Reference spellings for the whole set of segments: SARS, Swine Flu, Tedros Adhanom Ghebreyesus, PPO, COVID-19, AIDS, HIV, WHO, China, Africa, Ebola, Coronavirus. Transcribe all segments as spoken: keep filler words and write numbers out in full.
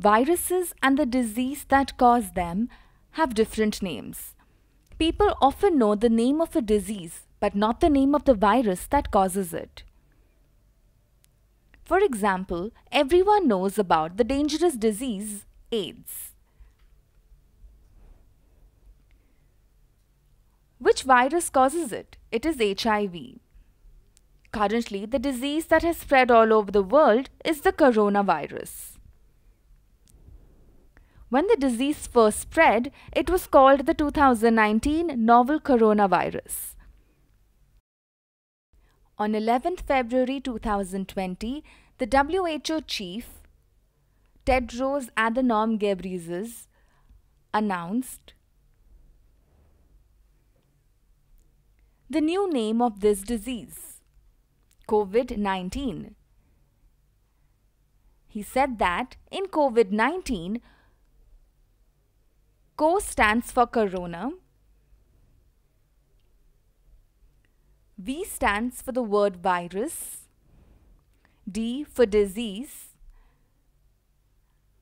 Viruses and the disease that cause them have different names. People often know the name of a disease, but not the name of the virus that causes it. For example, everyone knows about the dangerous disease, AIDS. Which virus causes it? It is H I V. Currently, the disease that has spread all over the world is the coronavirus. When the disease first spread, it was called the two thousand nineteen novel coronavirus. On eleventh February two thousand twenty, the W H O chief, Tedros Adhanom Ghebreyesus, announced the new name of this disease, COVID nineteen. He said that in COVID nineteen, CO stands for corona, V stands for the word virus, D for disease,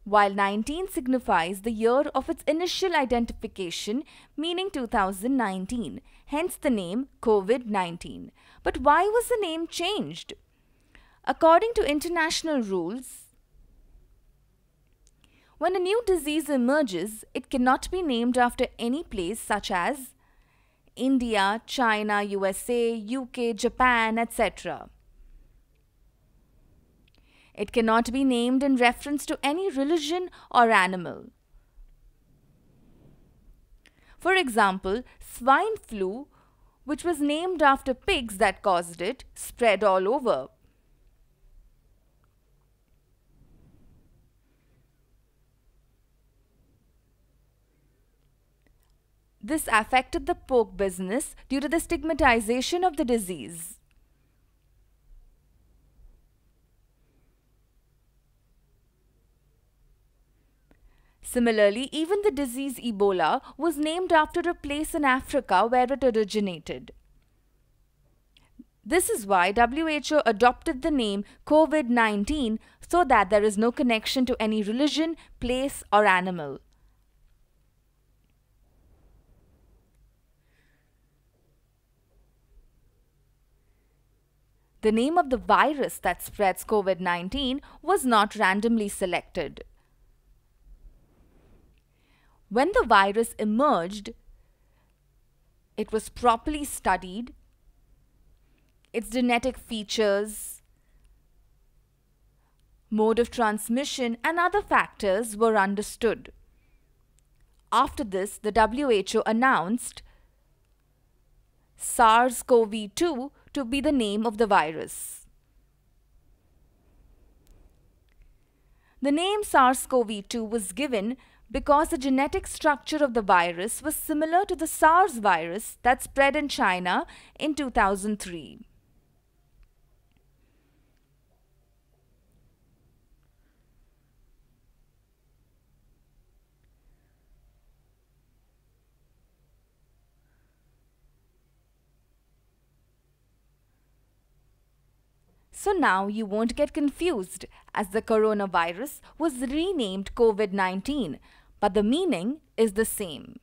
while nineteen signifies the year of its initial identification, meaning two thousand nineteen, hence the name COVID nineteen. But why was the name changed? According to international rules, when a new disease emerges, it cannot be named after any place such as India, China, U S A, U K, Japan, et cetera. It cannot be named in reference to any religion or animal. For example, swine flu, which was named after pigs that caused it, spread all over. This affected the pork business due to the stigmatization of the disease. Similarly, even the disease Ebola was named after a place in Africa where it originated. This is why W H O adopted the name COVID nineteen so that there is no connection to any religion, place, or animal. The name of the virus that spreads COVID nineteen was not randomly selected. When the virus emerged, it was properly studied, its genetic features, mode of transmission, and other factors were understood. After this, the W H O announced SARS CoV two to be the name of the virus. The name SARS CoV two was given because the genetic structure of the virus was similar to the SARS virus that spread in China in two thousand three. So now you won't get confused, as the coronavirus was renamed COVID nineteen, but the meaning is the same.